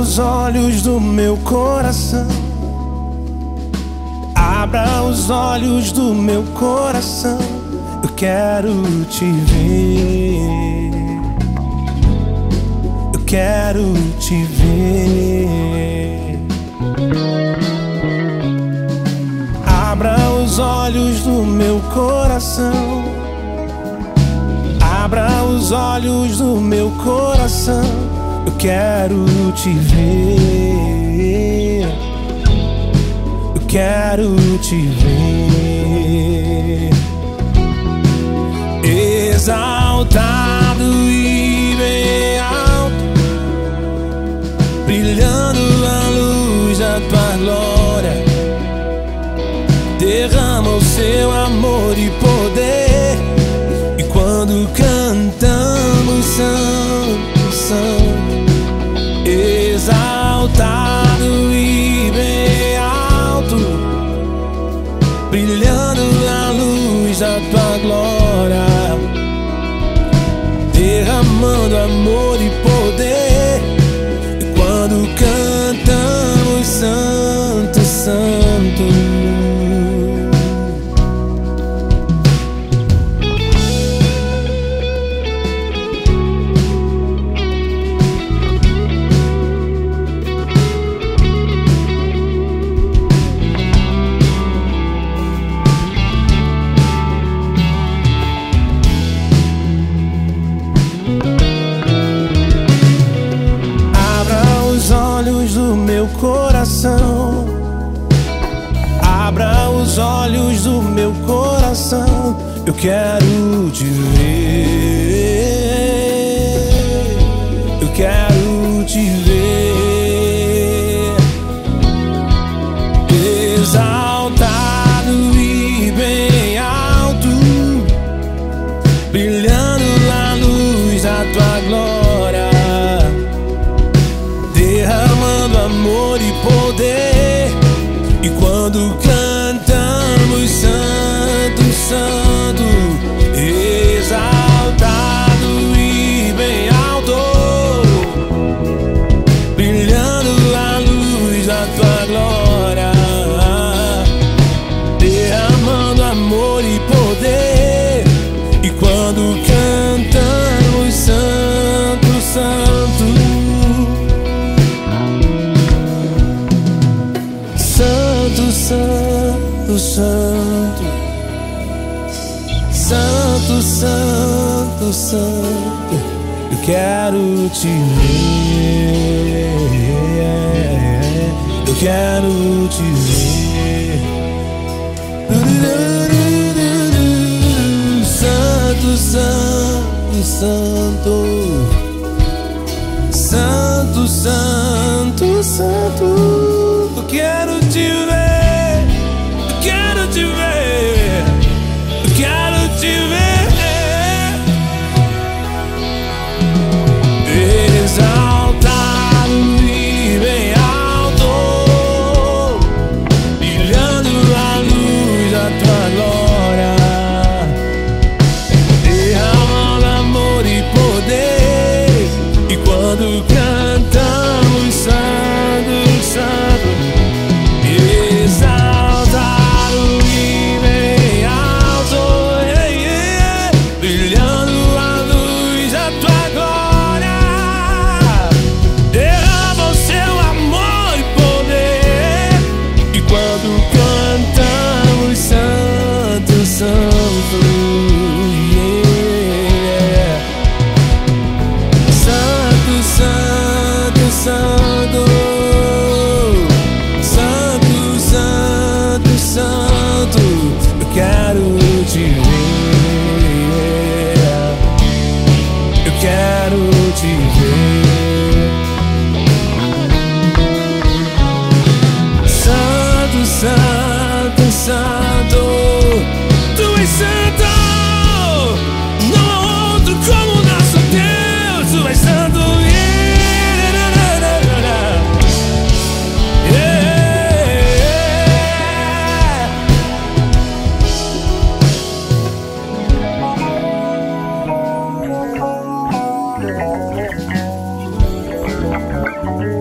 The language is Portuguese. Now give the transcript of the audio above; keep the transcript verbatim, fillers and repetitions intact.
os olhos do meu coração. Abra os olhos do meu coração. Eu quero te ver. Eu quero te ver. Abra os olhos do meu coração. Abra os olhos do meu coração. Eu quero te ver. Eu quero te ver. Exaltado e bem alto, brilhando a luz da tua glória. Derrama o seu amor e poder. E quando cantamos são, são exaltado e bem alto, brilhando a luz da tua glória. Derramando amor e poder. E quando cantamos santo, santo. Abra os olhos do meu coração. Eu quero te ver. Eu quero te ver. Exaltado e bem alto, brilhando na luz da tua glória. Derramando amor e poder. E quando cantamos santo, santo, exaltado e bem alto, brilhando a luz da tua glória. Derramando amor e poder. E quando cantamos santo, santo. Santo, santo, santo, santo, santo. Eu quero te ver. Eu quero te ver. Santo, santo, santo, santo, santo, santo. Eu quero te ver. Eu quero te ver, eu quero te ver. Exaltado e bem alto, brilhando a luz da tua glória. Derramando amor e poder. E quando cantamos santo, santo. Thank you.